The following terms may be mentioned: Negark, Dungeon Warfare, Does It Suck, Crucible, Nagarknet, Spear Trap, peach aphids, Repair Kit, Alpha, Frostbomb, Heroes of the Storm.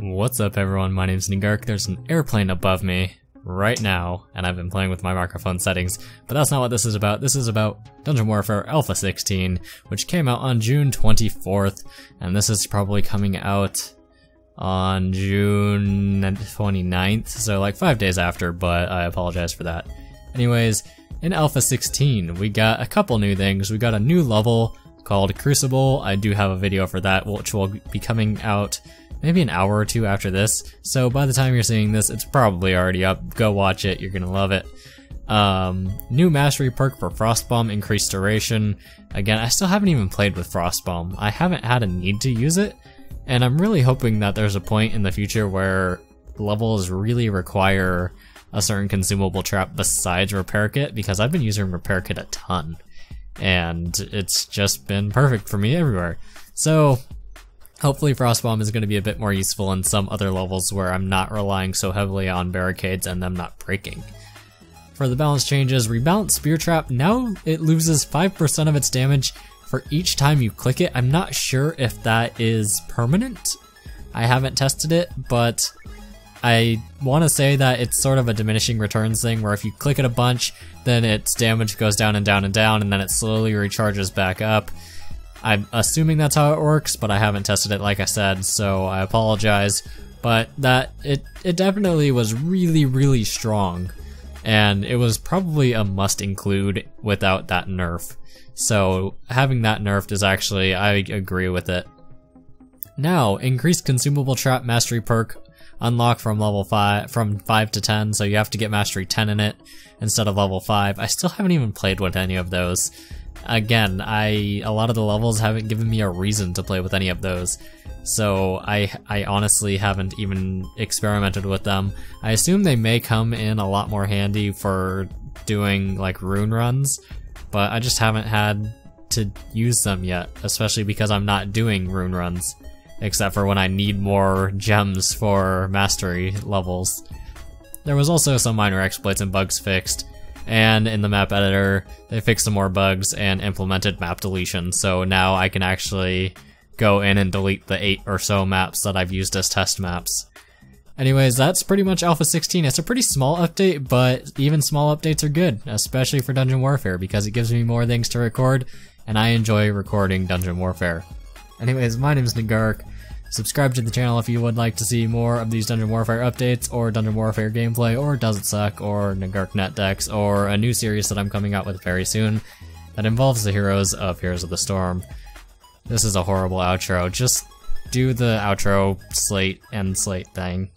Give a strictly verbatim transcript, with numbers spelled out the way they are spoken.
What's up everyone, my name's Negark. There's an airplane above me right now, and I've been playing with my microphone settings, but that's not what this is about. This is about Dungeon Warfare Alpha sixteen, which came out on June twenty-fourth, and this is probably coming out on June twenty-ninth, so like five days after, but I apologize for that. Anyways, in Alpha sixteen, we got a couple new things. We got a new level called Crucible. I do have a video for that, which will be coming out maybe an hour or two after this, so by the time you're seeing this, it's probably already up. Go watch it, you're gonna love it. Um, new mastery perk for Frostbomb, increased duration. Again, I still haven't even played with Frostbomb. I haven't had a need to use it, and I'm really hoping that there's a point in the future where levels really require a certain consumable trap besides Repair Kit, because I've been using Repair Kit a ton, and it's just been perfect for me everywhere. So hopefully Frostbomb is going to be a bit more useful in some other levels where I'm not relying so heavily on barricades and them not breaking. For the balance changes, rebalance Spear Trap. Now it loses five percent of its damage for each time you click it. I'm not sure if that is permanent. I haven't tested it, but I want to say that it's sort of a diminishing returns thing where if you click it a bunch, then its damage goes down and down and down, and then it slowly recharges back up. I'm assuming that's how it works, but I haven't tested it like I said, so I apologize, but that it it definitely was really really strong, and it was probably a must include without that nerf, so having that nerfed is actually, I agree with it. Now, increased consumable trap mastery perk unlock from level five, from five to ten, so you have to get mastery ten in it instead of level five. I still haven't even played with any of those. Again, I a lot of the levels haven't given me a reason to play with any of those, so I I honestly haven't even experimented with them. I assume they may come in a lot more handy for doing like rune runs, but I just haven't had to use them yet, especially because I'm not doing rune runs, except for when I need more gems for mastery levels. There was also some minor exploits and bugs fixed, and in the map editor, they fixed some more bugs and implemented map deletion, so now I can actually go in and delete the eight or so maps that I've used as test maps. Anyways, that's pretty much Alpha sixteen. It's a pretty small update, but even small updates are good, especially for Dungeon Warfare, because it gives me more things to record, and I enjoy recording Dungeon Warfare. Anyways, my name's Negark. Subscribe to the channel if you would like to see more of these Dungeon Warfare updates, or Dungeon Warfare gameplay, or Does It Suck, or Nagarknet decks, or a new series that I'm coming out with very soon that involves the heroes of Heroes of the Storm. This is a horrible outro. Just do the outro slate and slate thing.